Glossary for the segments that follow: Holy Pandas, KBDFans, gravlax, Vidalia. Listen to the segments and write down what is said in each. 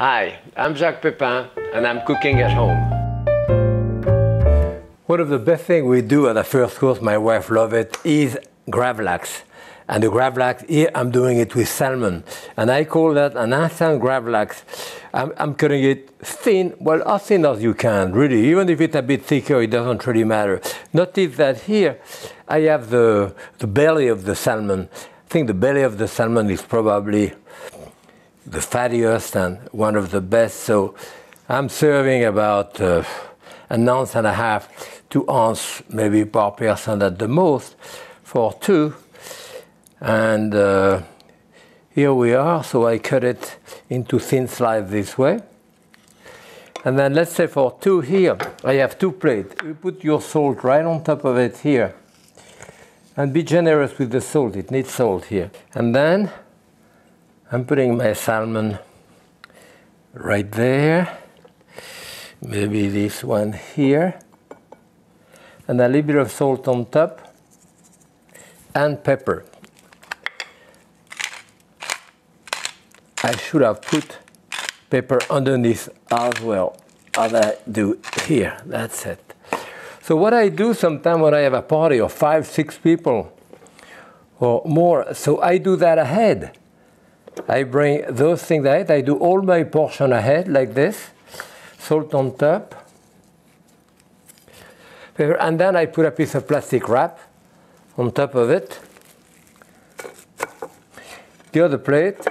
Hi, I'm Jacques Pépin and I'm cooking at home. One of the best things we do at the first course, my wife loves it, is gravlax. And the gravlax, here I'm doing it with salmon. And I call that an instant gravlax. I'm cutting it thin, well, as thin as you can, really. Even if it's a bit thicker, it doesn't really matter. Notice that here I have the belly of the salmon. I think the belly of the salmon is probably the fattiest and one of the best. So I'm serving about an ounce and a half, 2 ounces maybe per person at the most for two. And here we are, so I cut it into thin slices this way. And then let's say for two here, I have 2 plates. You put your salt right on top of it here. And be generous with the salt, it needs salt here. And then I'm putting my salmon right there. Maybe this one here. And a little bit of salt on top. And pepper. I should have put pepper underneath as well as I do here. That's it. So what I do sometimes when I have a party of 5, 6 people or more, so I do that ahead. I bring those things ahead. I do all my portion ahead like this. Salt on top. Pepper. And then I put a piece of plastic wrap on top of it. The other plate.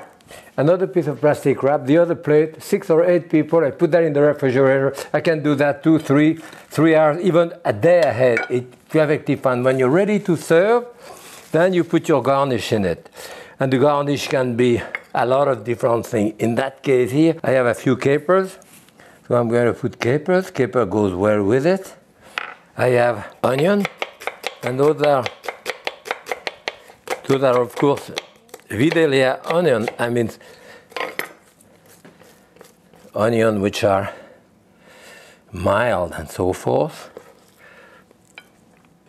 Another piece of plastic wrap, the other plate, 6 or 8 people, I put that in the refrigerator. I can do that 2, 3 hours, even a day ahead. It's perfectly fine. When you're ready to serve, then you put your garnish in it. And the garnish can be a lot of different things. In that case here, I have a few capers. So I'm going to put capers. Caper goes well with it. I have onion. And those are of course, Vidalia onion, I mean onion which are mild and so forth.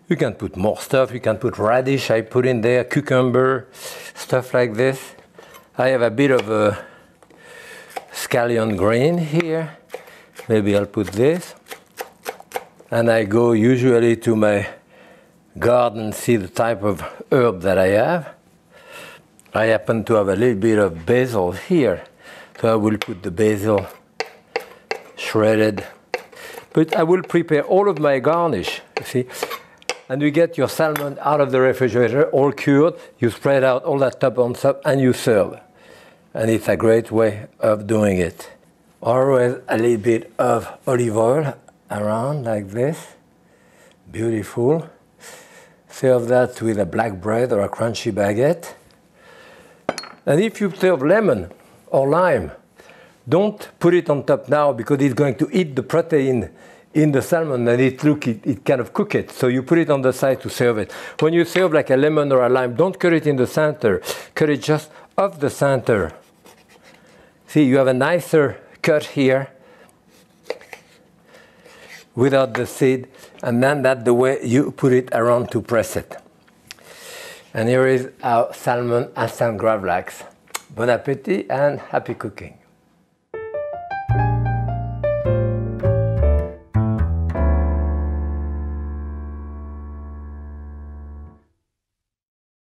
You can put more stuff, you can put radish, I put in there, cucumber, stuff like this. I have a bit of a scallion green here, maybe I'll put this. And I go usually to my garden, see the type of herb that I have. I happen to have a little bit of basil here, so I will put the basil shredded. But I will prepare all of my garnish, you see. And you get your salmon out of the refrigerator, all cured. You spread out all that top on top and you serve. And it's a great way of doing it. Always a little bit of olive oil around like this. Beautiful. Serve that with a black bread or a crunchy baguette. And if you serve lemon or lime, don't put it on top now because it's going to eat the protein in the salmon and it kind of cook it. So you put it on the side to serve it. When you serve like a lemon or a lime, don't cut it in the center. Cut it just off the center. See, you have a nicer cut here without the seed. And then that's the way you put it around to press it. And here is our salmon instant gravlax. Bon appétit and happy cooking.